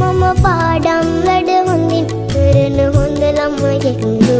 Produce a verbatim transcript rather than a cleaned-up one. Mama, padam, lad, hundin, perin, hundlam, yeknu.